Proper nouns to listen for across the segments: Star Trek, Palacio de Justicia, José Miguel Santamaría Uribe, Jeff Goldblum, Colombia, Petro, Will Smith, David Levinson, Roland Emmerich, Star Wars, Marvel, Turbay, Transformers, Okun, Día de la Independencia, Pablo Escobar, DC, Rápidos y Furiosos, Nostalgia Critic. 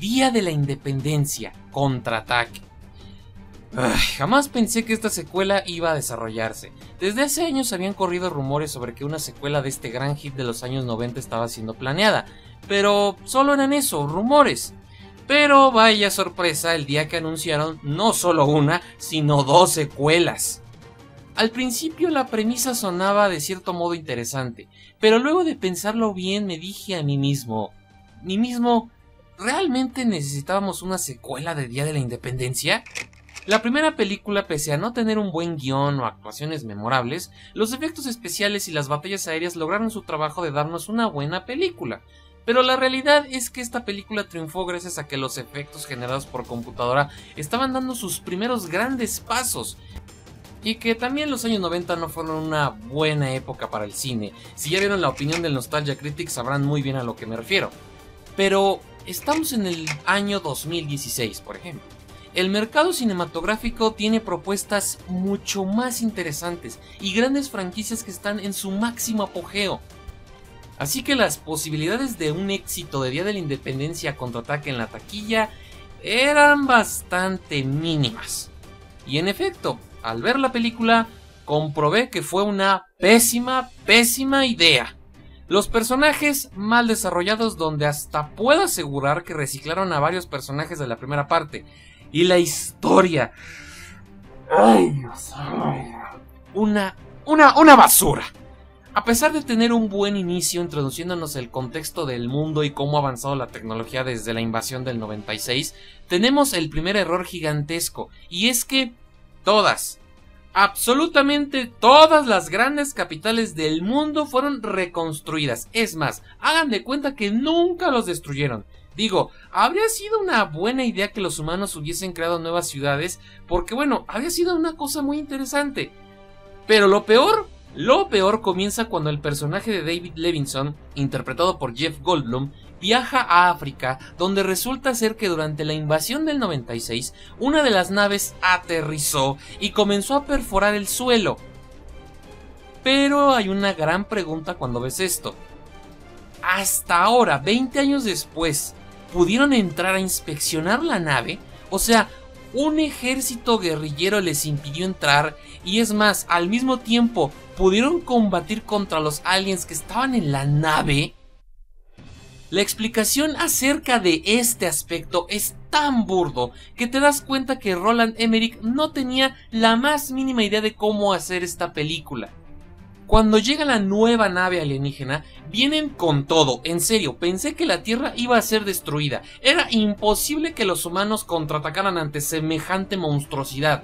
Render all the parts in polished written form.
Día de la Independencia, Contraataque. Ay, jamás pensé que esta secuela iba a desarrollarse. Desde hace años habían corrido rumores sobre que una secuela de este gran hit de los años 90 estaba siendo planeada, pero solo eran eso, rumores. Pero vaya sorpresa el día que anunciaron no solo una, sino dos secuelas. Al principio la premisa sonaba de cierto modo interesante, pero luego de pensarlo bien me dije a mí mismo, ¿realmente necesitábamos una secuela de Día de la Independencia? La primera película, pese a no tener un buen guión o actuaciones memorables, los efectos especiales y las batallas aéreas lograron su trabajo de darnos una buena película. Pero la realidad es que esta película triunfó gracias a que los efectos generados por computadora estaban dando sus primeros grandes pasos, y que también los años 90 no fueron una buena época para el cine. Si ya vieron la opinión del Nostalgia Critic sabrán muy bien a lo que me refiero. Pero estamos en el año 2016, por ejemplo. El mercado cinematográfico tiene propuestas mucho más interesantes y grandes franquicias que están en su máximo apogeo. Así que las posibilidades de un éxito de Día de la Independencia Contraataque en la taquilla eran bastante mínimas. Y en efecto, al ver la película, comprobé que fue una pésima idea. Los personajes mal desarrollados, donde hasta puedo asegurar que reciclaron a varios personajes de la primera parte. Y la historia. ¡Ay, Dios! Una basura. A pesar de tener un buen inicio introduciéndonos el contexto del mundo y cómo ha avanzado la tecnología desde la invasión del 96, tenemos el primer error gigantesco, y es que todas, absolutamente todas las grandes capitales del mundo fueron reconstruidas. Es más, hagan de cuenta que nunca los destruyeron. Digo, habría sido una buena idea que los humanos hubiesen creado nuevas ciudades, porque bueno, habría sido una cosa muy interesante. Pero lo peor comienza cuando el personaje de David Levinson, interpretado por Jeff Goldblum, viaja a África, donde resulta ser que durante la invasión del 96, una de las naves aterrizó y comenzó a perforar el suelo. Pero hay una gran pregunta cuando ves esto. Hasta ahora, 20 años después, ¿pudieron entrar a inspeccionar la nave? O sea, un ejército guerrillero les impidió entrar, y es más, al mismo tiempo, ¿pudieron combatir contra los aliens que estaban en la nave? La explicación acerca de este aspecto es tan burdo que te das cuenta que Roland Emmerich no tenía la más mínima idea de cómo hacer esta película. Cuando llega la nueva nave alienígena, vienen con todo, en serio, pensé que la Tierra iba a ser destruida. Era imposible que los humanos contraatacaran ante semejante monstruosidad.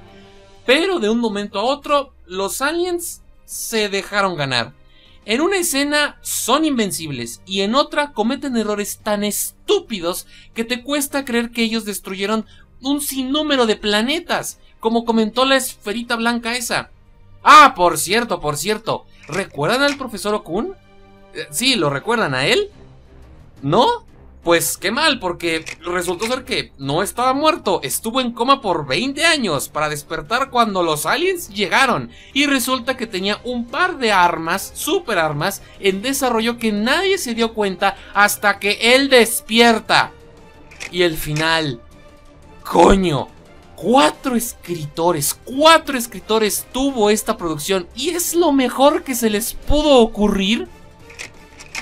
Pero de un momento a otro, los aliens se dejaron ganar. En una escena son invencibles y en otra cometen errores tan estúpidos que te cuesta creer que ellos destruyeron un sinnúmero de planetas, como comentó la esferita blanca esa. Ah, por cierto, ¿recuerdan al profesor Okun? Sí, ¿lo recuerdan a él? ¿No? Pues qué mal, porque resultó ser que no estaba muerto, estuvo en coma por 20 años para despertar cuando los aliens llegaron, y resulta que tenía un par de armas, super armas, en desarrollo que nadie se dio cuenta hasta que él despierta. Y el final, coño. Cuatro escritores tuvo esta producción, y es lo mejor que se les pudo ocurrir.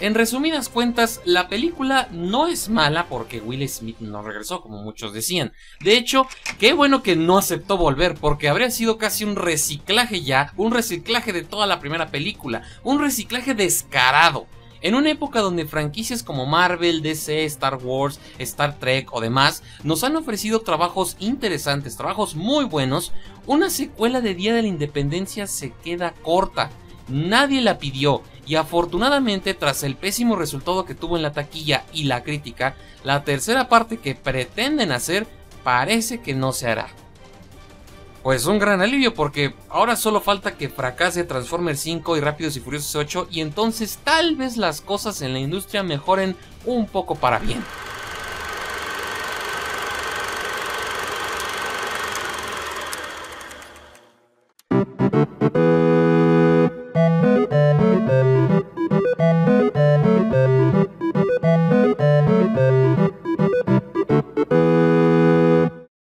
En resumidas cuentas, la película no es mala porque Will Smith no regresó, como muchos decían. De hecho, qué bueno que no aceptó volver, porque habría sido casi un reciclaje ya, un reciclaje de toda la primera película, un reciclaje descarado. En una época donde franquicias como Marvel, DC, Star Wars, Star Trek o demás nos han ofrecido trabajos interesantes, trabajos muy buenos, una secuela de Día de la Independencia se queda corta. Nadie la pidió, y afortunadamente, tras el pésimo resultado que tuvo en la taquilla y la crítica, la tercera parte que pretenden hacer parece que no se hará. Pues un gran alivio, porque ahora solo falta que fracase Transformers 5 y Rápidos y Furiosos 8, y entonces tal vez las cosas en la industria mejoren un poco para bien.